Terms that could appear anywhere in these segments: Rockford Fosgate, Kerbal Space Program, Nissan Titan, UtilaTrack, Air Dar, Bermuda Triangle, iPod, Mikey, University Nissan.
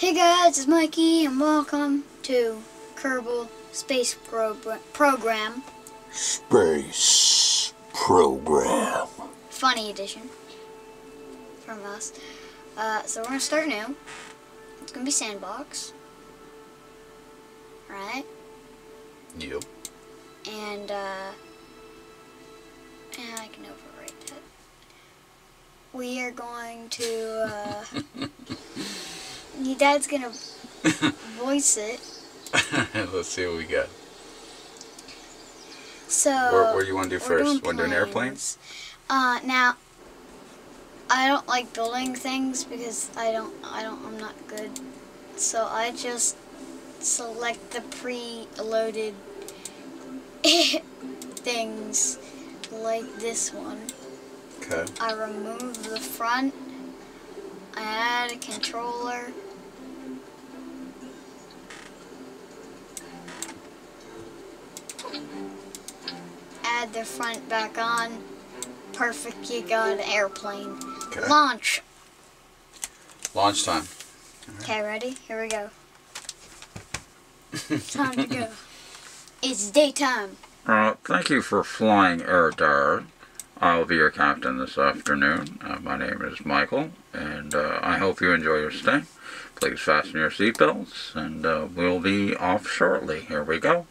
Hey guys, it's Mikey and welcome to Kerbal Space Program. Space Program. Funny edition from us. So we're going to start new. It's going to be sandbox. Right? Yep. And, I can overwrite that. We are going to, your dad's gonna voice it. Let's see what we got. So, what do you want to do first? Want to do an airplane? Now, I don't like building things because I'm not good. So I just select the pre-loaded things, like this one. Okay. I remove the front. I add a controller. Add the front back on. Perfect, you got an airplane. Okay. Launch. Launch time. Okay, ready? Here we go. Time to go. It's daytime. Thank you for flying Air Dar. I'll be your captain this afternoon. My name is Michael, and I hope you enjoy your stay. Please fasten your seatbelts, and we'll be off shortly. Here we go.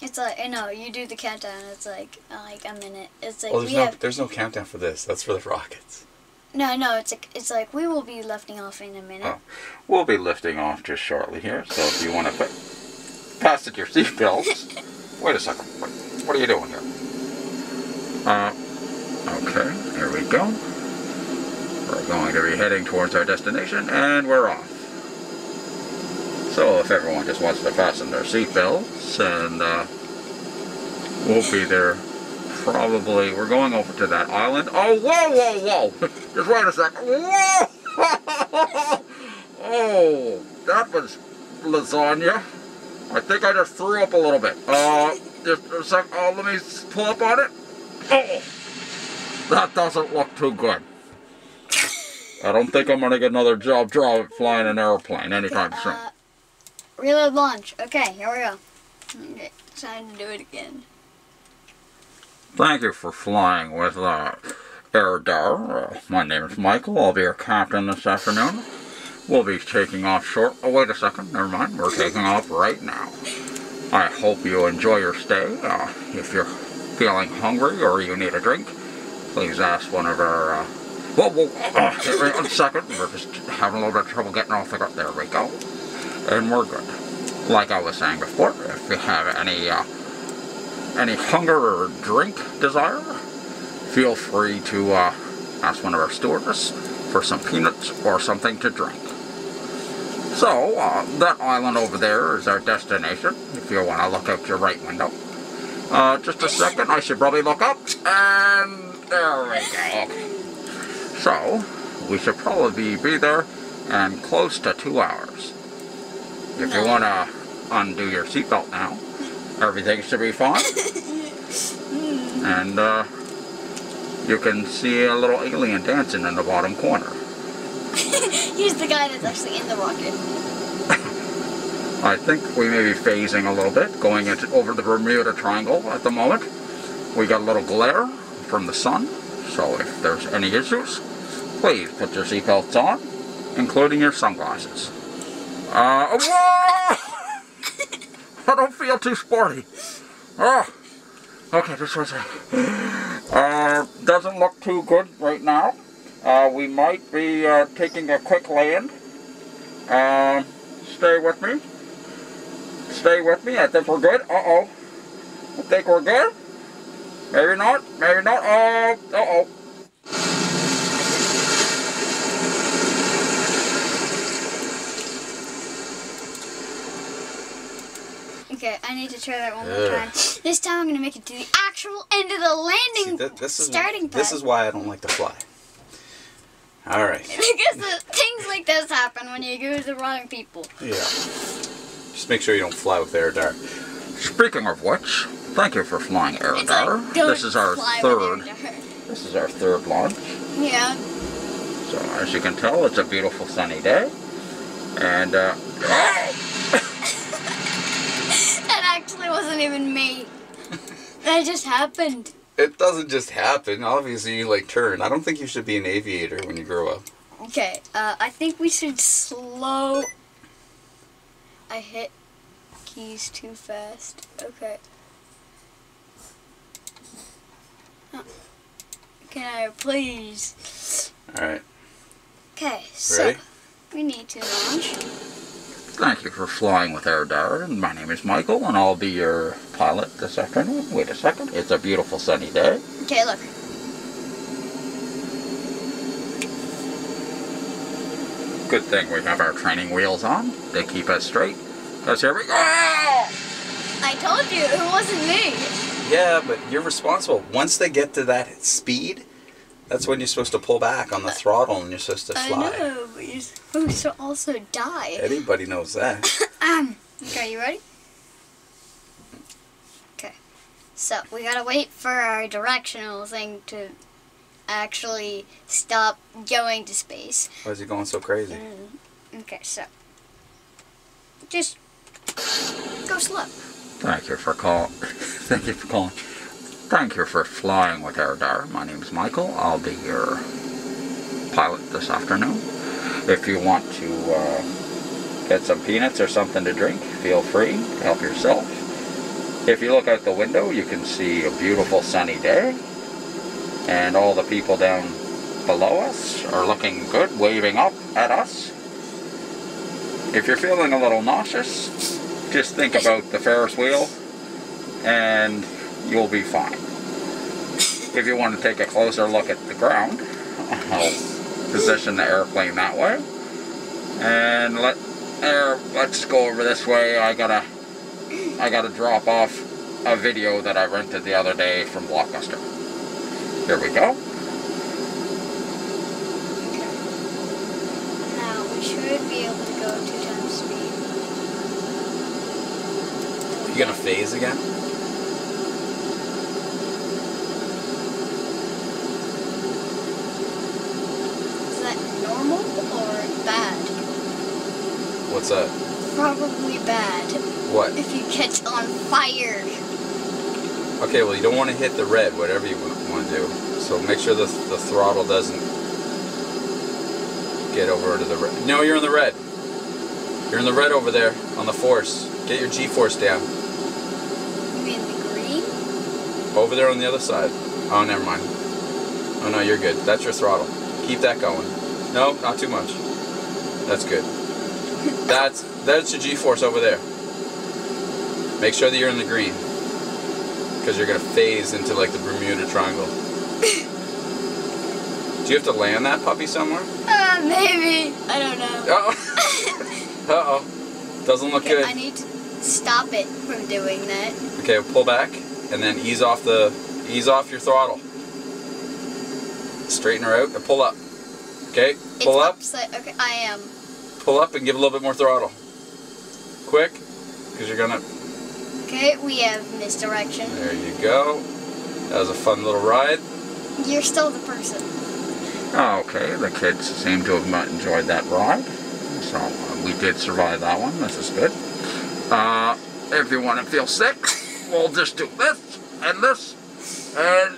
It's like, no, you do the countdown. It's like a minute. It's like, well, there's no countdown for this. That's for the rockets. No, it's like we will be lifting off in a minute. Oh, we'll be lifting off just shortly here. So if you want to fasten your seatbelts. Wait a second. What are you doing here? Okay. Here we go. We're going to be heading towards our destination, and we're off. So if everyone just wants to fasten their seatbelts, and we'll be there probably. We're going over to that island. Oh, whoa! Just wait a second. Whoa! Oh, that was lasagna. I think I just threw up a little bit. Just a sec. Oh, let me pull up on it. Oh, that doesn't look too good. I don't think I'm going to get another job flying an airplane anytime soon. Reload launch. Okay, here we go. Okay, time to do it again. Thank you for flying with Air Dar. My name is Michael. I'll be your captain this afternoon. We'll be taking off short. Oh, wait a second. Never mind. We're taking off right now. I hope you enjoy your stay. If you're feeling hungry or you need a drink, please ask one of our... Whoa, a second. We're just having a little bit of trouble getting off the ground. There we go. And we're good. Like I was saying before, if you have any hunger or drink desire, feel free to ask one of our stewards for some peanuts or something to drink. So, that island over there is our destination, if you want to look out your right window. Just a second, I should probably look up, and there we go. Okay. So, we should probably be there in close to 2 hours. If you want to undo your seatbelt now, everything should be fine. And you can see a little alien dancing in the bottom corner. He's the guy that's actually in the rocket. I think we may be phasing a little bit, going over the Bermuda Triangle at the moment. We got a little glare from the sun, so if there's any issues, please put your seatbelts on, including your sunglasses. Whoa! I don't feel too sporty. Oh, okay, this was doesn't look too good right now. We might be taking a quick land. Stay with me. Stay with me. I think we're good. Uh-oh. I think we're good. Maybe not. Maybe not. Uh-oh. Okay, I need to try that one more time. This time I'm going to make it to the actual end of the landing. See, this is why I don't like to fly. All right. Because things like this happen when you go to the wrong people. Yeah. Just make sure you don't fly with Air Dar. Speaking of which, thank you for flying Air Dar. Like, this is our third launch. Yeah. So as you can tell, it's a beautiful sunny day, and that actually wasn't even me. That just happened. It doesn't just happen. Obviously, you like turn. I don't think you should be an aviator when you grow up. Okay, I think we should slow. I hit keys too fast. Okay. Oh. Can I please? Alright. Okay, so ready? We need to launch. Thank you for flying with Air Dar. My name is Michael, and I'll be your pilot this afternoon. Wait a second. It's a beautiful sunny day. Okay, look. Good thing we have our training wheels on. They keep us straight. Because here we go! I told you, it wasn't me. Yeah, but you're responsible. Once they get to that speed, that's when you're supposed to pull back on the throttle and you're supposed to fly. I know, but you're supposed to also die. Anybody knows that. Okay, you ready? Okay. So, we gotta wait for our directional thing to actually stop going to space. Why is it going so crazy? Okay, so just go slow. Thank you for calling. Thank you for flying with Air Dar. My name's Michael. I'll be your pilot this afternoon. If you want to get some peanuts or something to drink, feel free to help yourself. If you look out the window, you can see a beautiful sunny day. And all the people down below us are looking good, waving up at us. If you're feeling a little nauseous, just think about the Ferris wheel and you'll be fine. If you want to take a closer look at the ground, I'll position the airplane that way. And let's go over this way. I gotta drop off a video that I rented the other day from Blockbuster. Here we go. Okay. Now we should be able to go 2 times speed. You gonna phase again? Is that normal or bad? What's that? Probably bad. What? If you catch on fire. Okay, well you don't want to hit the red, whatever you want to do. So make sure the throttle doesn't get over to the red. No, you're in the red. You're in the red over there on the force. Get your G-force down. You mean the green? Over there on the other side. Oh, never mind. Oh no, you're good. That's your throttle. Keep that going. No, not too much. That's good. That's your G-force over there. Make sure that you're in the green. Because you're going to phase into like the Bermuda Triangle. Do you have to land that puppy somewhere? Maybe. I don't know. Uh-oh. Uh-oh. Doesn't look good. I need to stop it from doing that. Okay, pull back and then ease off your throttle. Straighten her out and pull up. Okay, pull up. Upside. Okay, I am. Pull up and give a little bit more throttle. Quick, because you're going to... Okay, we have misdirection. There you go. That was a fun little ride. You're still the person. Okay, the kids seem to have enjoyed that ride. So we did survive that one. This is good. If you want to feel sick, we'll just do this and this and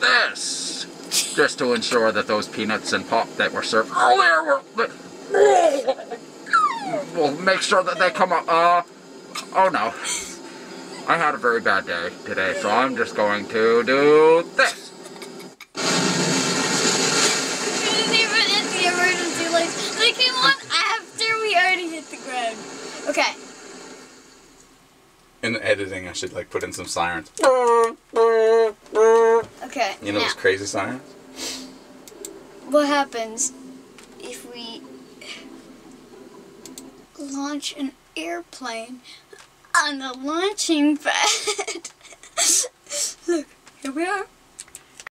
this. Just to ensure that those peanuts and pop that were served earlier we'll make sure that they come up. Oh no. I had a very bad day today, so I'm just going to do this. We didn't even hit the emergency lights. They came on after we already hit the ground. Okay. In the editing, I should like put in some sirens. Okay. You know now, those crazy sirens? What happens if we launch an airplane on the launching pad? Look, here we are.